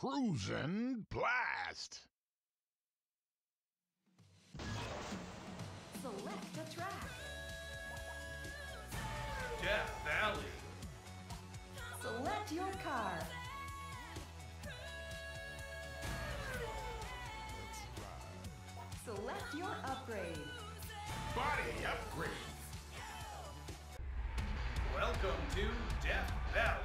Cruis'n Blast! Select a track. Death Valley. Select your car. Select your upgrade. Body upgrade. Welcome to Death Valley.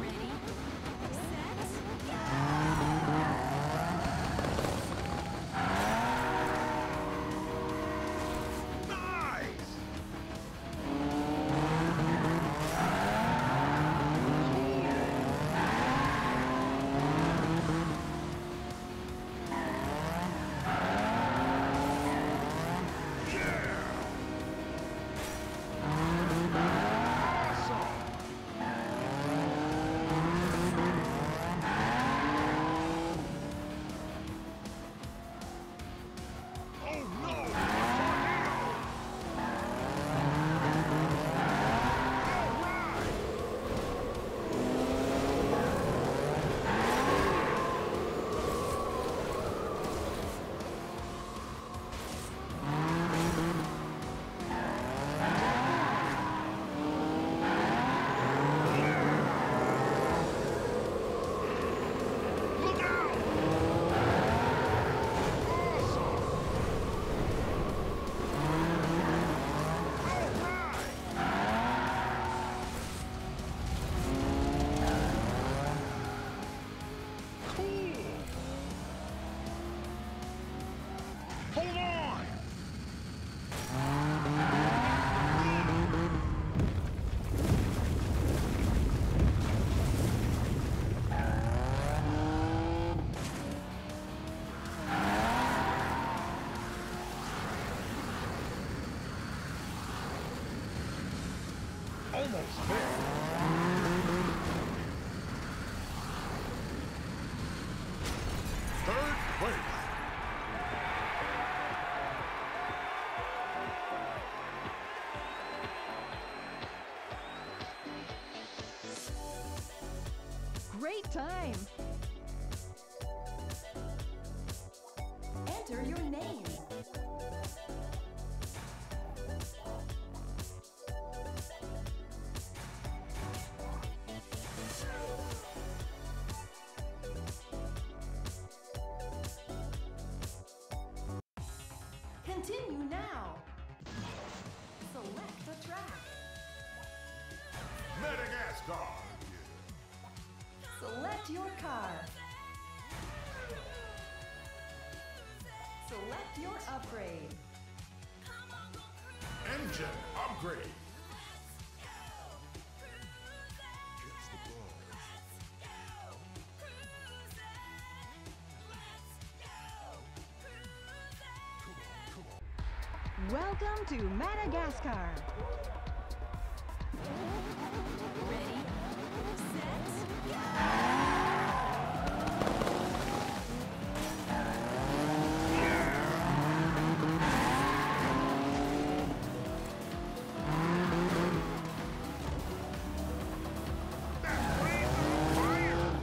Ready, set, go! Nice! Almost there. Third place. Great time. Enter your name. Continue now. Select the track. Madagascar. Select your car. Select your upgrade. Engine upgrade. Welcome to Madagascar. Ready, set, go! That's fire! Awesome!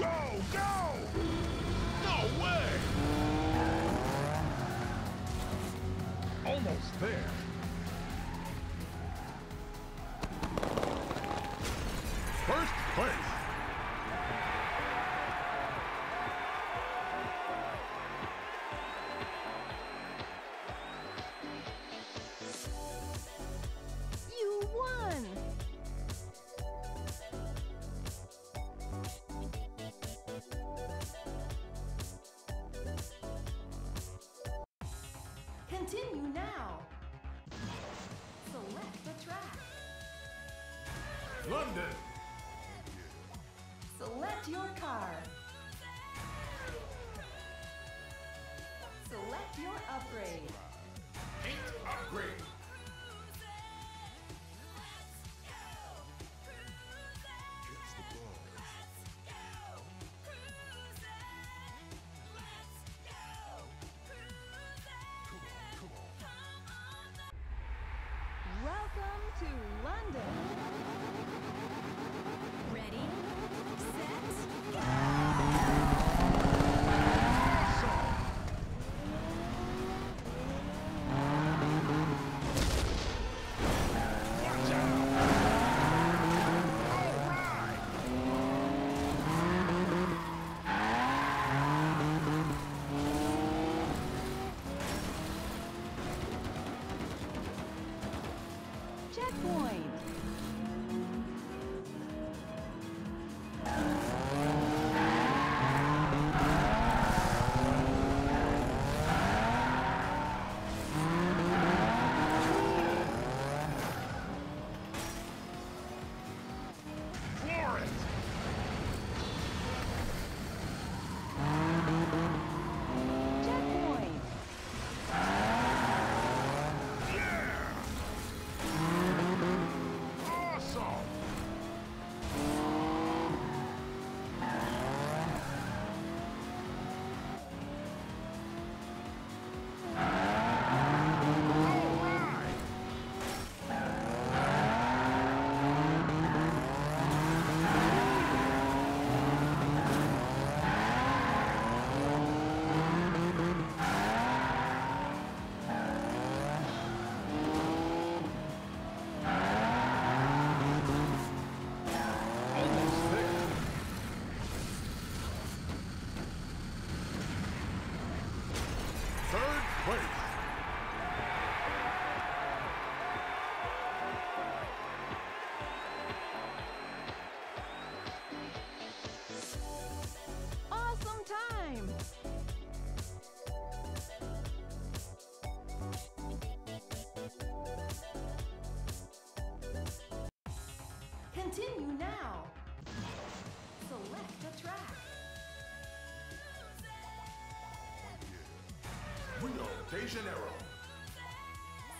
Go! Go! No way! Almost there. First place. Continue now. Select the track. London. Select your car. Select your upgrade. Paint upgrade. Catch the ball. Let's go. Cruising. Welcome to London. Ready, set, go! Watch out! All right! Checkpoint! Continue now. Select the track. Rio De Janeiro.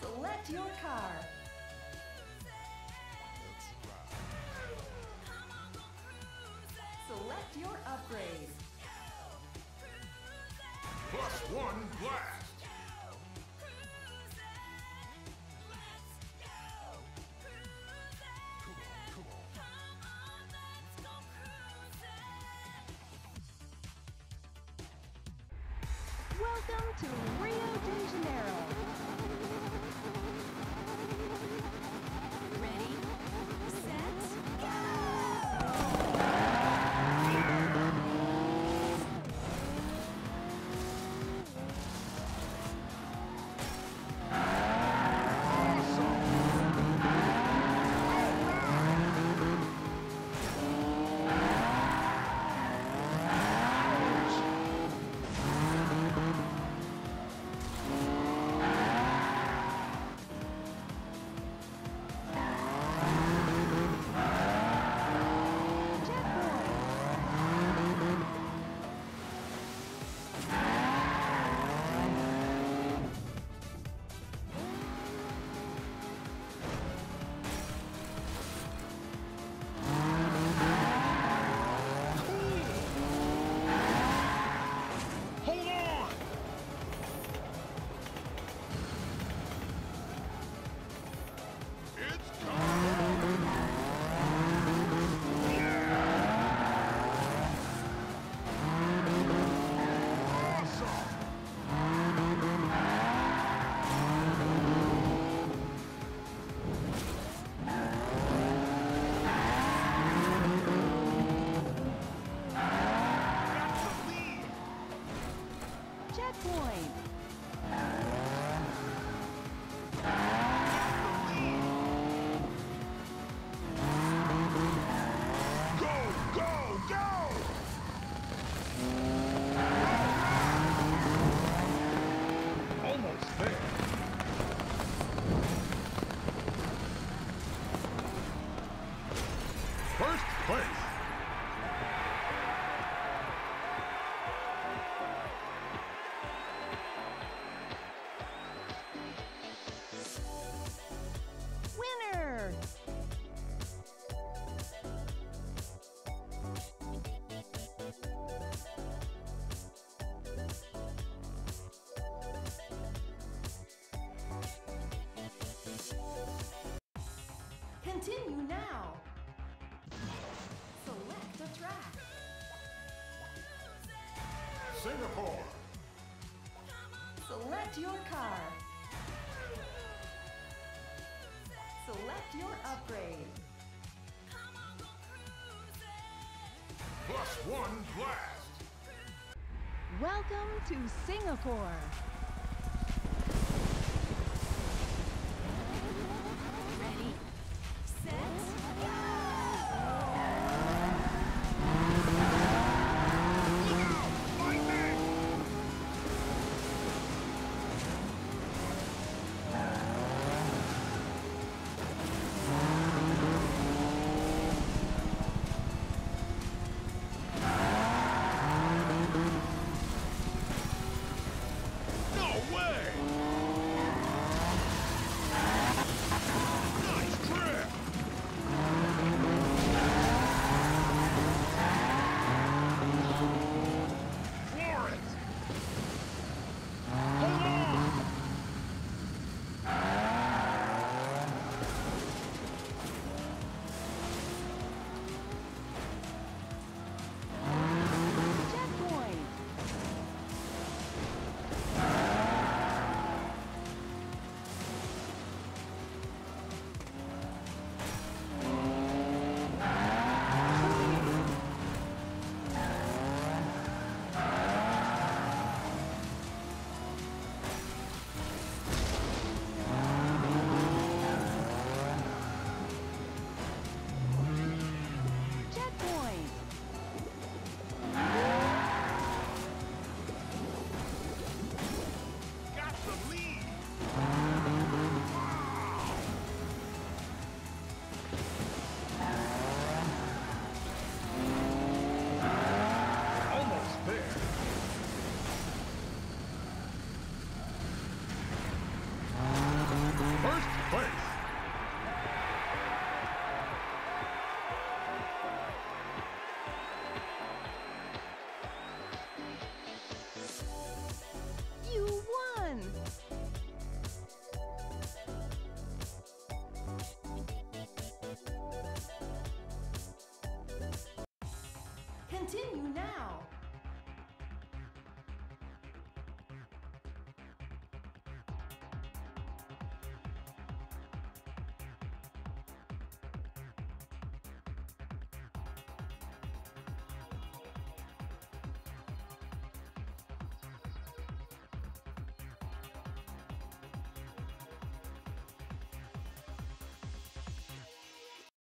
Select your car. Select your upgrade. +1 blast. Welcome to Rio de Janeiro. Ready, set, go! Continue now. Select a track. Singapore. Select your car. Select your upgrade. +1 blast. Welcome to Singapore.